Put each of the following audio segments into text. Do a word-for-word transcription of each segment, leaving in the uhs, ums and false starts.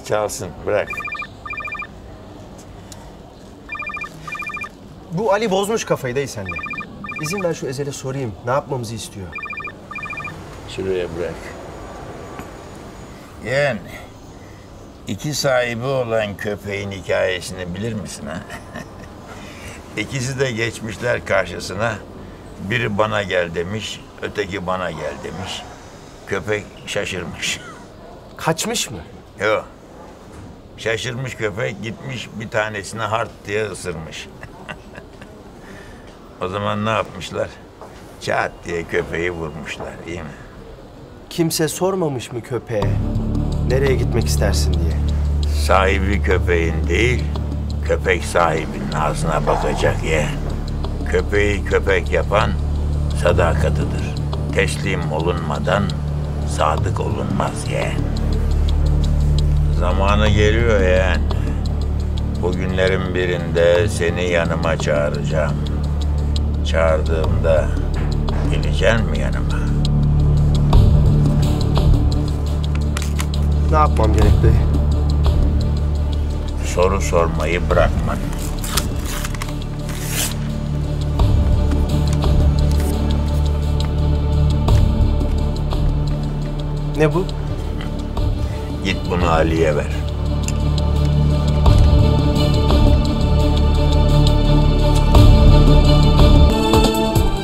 Bırak çalsın, bırak. Bu Ali bozmuş kafayı dayı sende. İzin ver şu Ezel'e sorayım, ne yapmamızı istiyor? Şuraya bırak. Yani iki sahibi olan köpeğin hikayesini bilir misin ha? İkisi de geçmişler karşısına. Biri bana gel demiş, öteki bana gel demiş. Köpek şaşırmış. Kaçmış mı? Yok. Şaşırmış köpek, gitmiş bir tanesini hart diye ısırmış. O zaman ne yapmışlar? Çat diye köpeği vurmuşlar, iyi mi? Kimse sormamış mı köpeğe? Nereye gitmek istersin diye? Sahibi köpeğin değil, köpek sahibinin ağzına bakacak ye. Köpeği köpek yapan sadakatıdır. Teslim olunmadan sadık olunmaz ye. Zamanı geliyor yeğen. Bugünlerin birinde seni yanıma çağıracağım. Çağırdığımda geleceksin mi yanıma? Ne yapmam gerekli? Soru sormayı bırakma. Ne bu? Git bunu Ali'ye ver.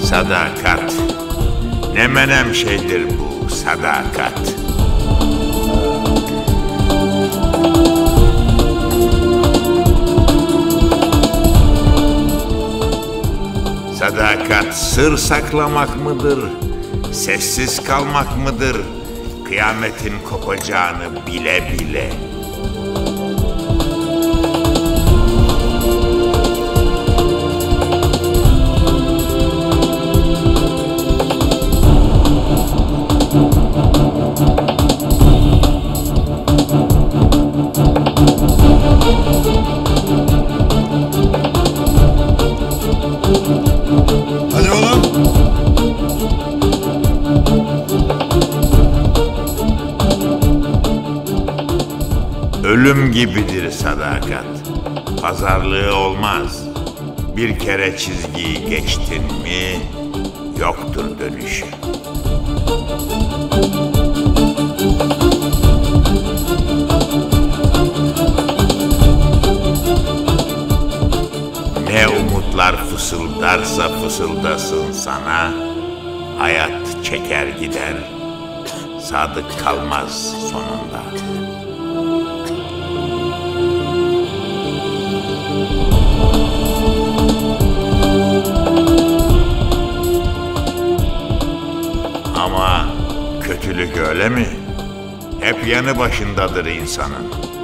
Sadakat. Ne menem şeydir bu sadakat. Sadakat sır saklamak mıdır? Sessiz kalmak mıdır? Kıyametin kopacağını bile bile. Ölüm gibidir sadakat. Pazarlığı olmaz. Bir kere çizgiyi geçtin mi, yoktur dönüşü. Ne umutlar fısıldarsa fısıldasın sana, hayat çeker gider, sadık kalmaz sonunda. Ama kötülük öyle mi? Hep yanı başındadır insanın.